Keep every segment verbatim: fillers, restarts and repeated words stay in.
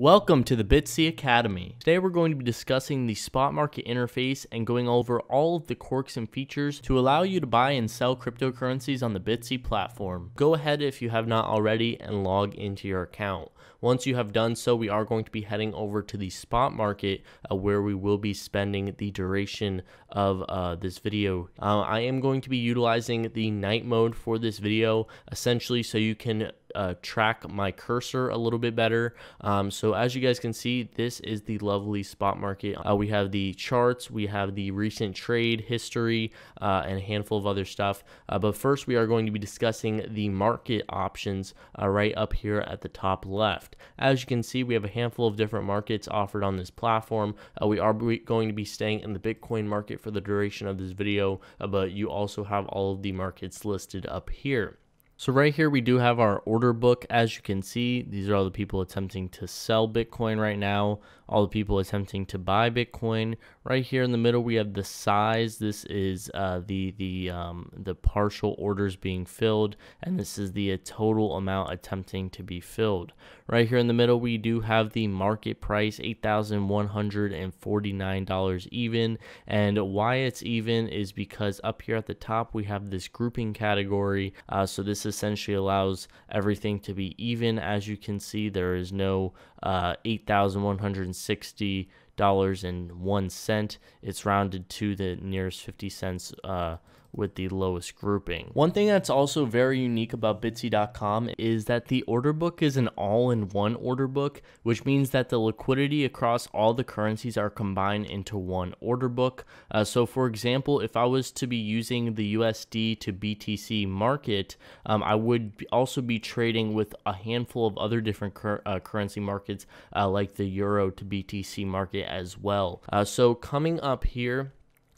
Welcome to the Bitsy Academy. Today we're going to be discussing the spot market interface and going over all of the quirks and features to allow you to buy and sell cryptocurrencies on the Bitsy platform. Go ahead if you have not already and log into your account. Once you have done so, we are going to be heading over to the spot market uh, where we will be spending the duration of uh, this video. Uh, I am going to be utilizing the night mode for this video, essentially so you can Uh, track my cursor a little bit better. Um, so as you guys can see, this is the lovely spot market. Uh, we have the charts, we have the recent trade history, uh, and a handful of other stuff. Uh, but first we are going to be discussing the market options uh, right up here at the top left. As you can see, we have a handful of different markets offered on this platform. Uh, we are going to be staying in the Bitcoin market for the duration of this video, uh, but you also have all of the markets listed up here. So right here, we do have our order book. As you can see, these are all the people attempting to sell Bitcoin right now, all the people attempting to buy Bitcoin. Right here in the middle, we have the size. This is uh, the the um, the partial orders being filled, and this is the total amount attempting to be filled. Right here in the middle, we do have the market price, eight thousand one hundred forty-nine dollars even. And why it's even is because up here at the top, we have this grouping category. Uh, so this essentially allows everything to be even. As you can see, there is no uh, eight thousand one hundred sixty dollars dollars and one cent. It's rounded to the nearest fifty cents uh, with the lowest grouping. One thing that's also very unique about Bitsy dot com is that the order book is an all-in-one order book, which means that the liquidity across all the currencies are combined into one order book. Uh, so for example, if I was to be using the U S D to B T C market, um, I would also be trading with a handful of other different cur uh, currency markets uh, like the Euro to B T C market as well. Uh, so coming up here,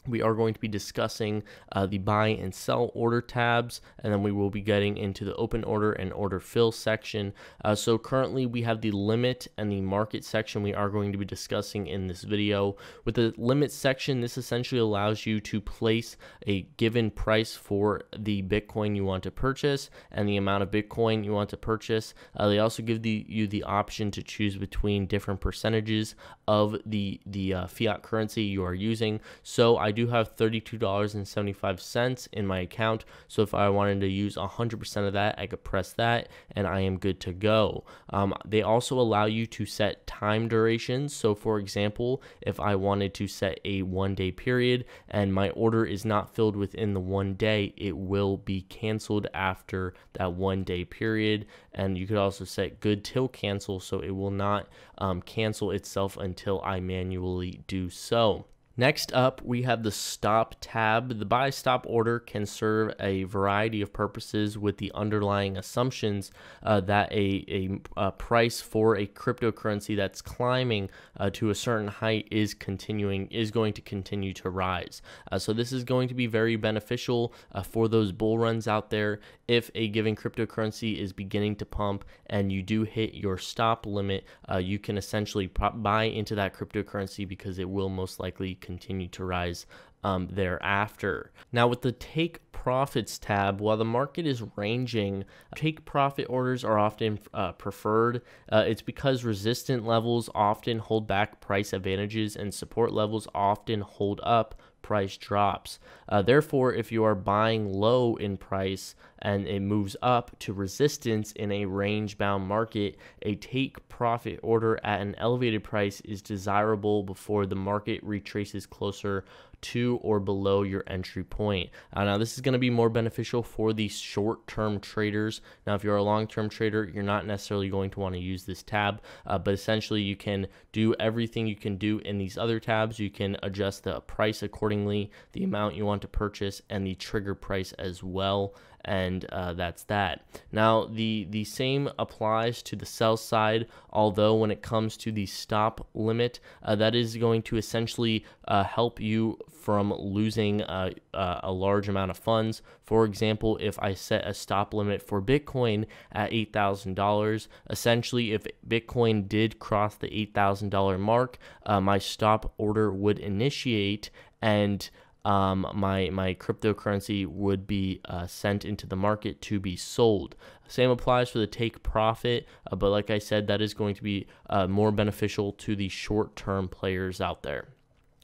we are going to be discussing uh, the buy and sell order tabs, and then we will be getting into the open order and order fill section. Uh, so currently we have the limit and the market section we are going to be discussing in this video. With the limit section, this essentially allows you to place a given price for the Bitcoin you want to purchase and the amount of Bitcoin you want to purchase. Uh, they also give the, you the option to choose between different percentages of the, the uh, fiat currency you are using. So I I do have thirty-two dollars and seventy-five cents in my account, so if I wanted to use one hundred percent of that, I could press that and I am good to go. Um, they also allow you to set time durations. So for example, if I wanted to set a one day period and my order is not filled within the one day, it will be canceled after that one day period. And you could also set good till cancel, so it will not um, cancel itself until I manually do so. Next up, we have the stop tab. The buy stop order can serve a variety of purposes with the underlying assumptions uh, that a, a, a price for a cryptocurrency that's climbing uh, to a certain height is continuing is going to continue to rise. Uh, so this is going to be very beneficial uh, for those bull runs out there. If a given cryptocurrency is beginning to pump and you do hit your stop limit, uh, you can essentially buy into that cryptocurrency because it will most likely continue to rise um, thereafter. Now with the take profits tab, while the market is ranging, take profit orders are often uh, preferred. Uh, it's because resistant levels often hold back price advantages and support levels often hold up price drops. Uh, therefore, if you are buying low in price and it moves up to resistance in a range-bound market, a take profit order at an elevated price is desirable before the market retraces closer to or below your entry point. Uh, now this is going to be more beneficial for the short-term traders. Now if you're a long-term trader, you're not necessarily going to want to use this tab, uh, but essentially you can do everything you can do in these other tabs. You can adjust the price accordingly, the amount you want to purchase, and the trigger price as well. And uh, that's that. Now the the same applies to the sell side, although when it comes to the stop limit, uh, that is going to essentially uh, help you from losing uh, uh, a large amount of funds. For example, if I set a stop limit for Bitcoin at eight thousand dollars, essentially if Bitcoin did cross the eight thousand dollar mark, uh, my stop order would initiate, and um, my, my cryptocurrency would be uh, sent into the market to be sold. Same applies for the take profit, uh, but like I said, that is going to be uh, more beneficial to the short-term players out there.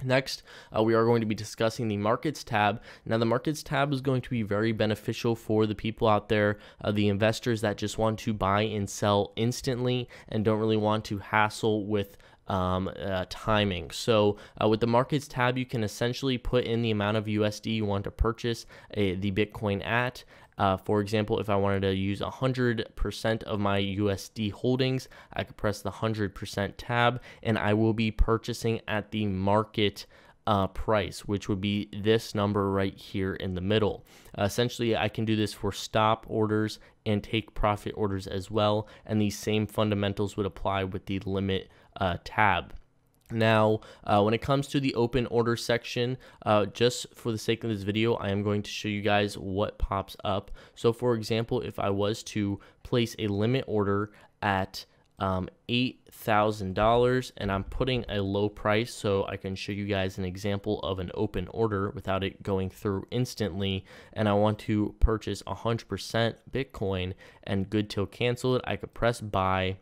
Next, uh, we are going to be discussing the markets tab. Now, the markets tab is going to be very beneficial for the people out there, uh, the investors that just want to buy and sell instantly and don't really want to hassle with um, uh, timing. So uh, with the markets tab, you can essentially put in the amount of U S D you want to purchase a, the Bitcoin at. Uh, for example, if I wanted to use one hundred percent of my U S D holdings, I could press the one hundred percent tab, and I will be purchasing at the market uh, price, which would be this number right here in the middle. Uh, essentially, I can do this for stop orders and take profit orders as well, and these same fundamentals would apply with the limit uh, tab. Now, uh, when it comes to the open order section, uh, just for the sake of this video, I am going to show you guys what pops up. So, for example, if I was to place a limit order at um, eight thousand dollars and I'm putting a low price, so I can show you guys an example of an open order without it going through instantly, and I want to purchase one hundred percent Bitcoin and good till canceled, I could press buy.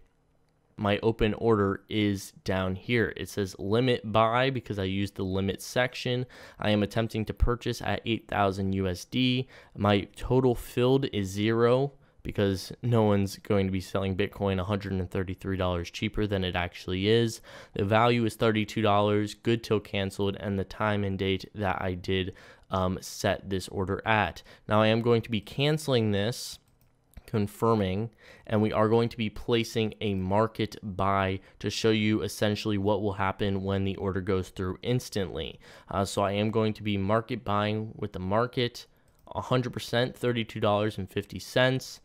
My open order is down here. It says limit buy because I used the limit section. I am attempting to purchase at eight thousand U S D. My total filled is zero because no one's going to be selling Bitcoin one hundred thirty-three dollars cheaper than it actually is. The value is thirty-two dollars, good till canceled, and the time and date that I did um, set this order at. Now I am going to be canceling this, confirming, and we are going to be placing a market buy to show you essentially what will happen when the order goes through instantly. Uh, so I am going to be market buying with the market, one hundred percent, thirty-two dollars and fifty cents,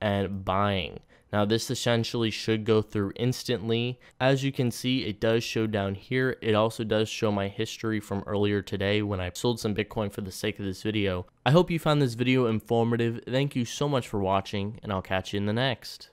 and buying. Now this essentially should go through instantly. As you can see, it does show down here. It also does show my history from earlier today when I sold some Bitcoin for the sake of this video. I hope you found this video informative. Thank you so much for watching, and I'll catch you in the next.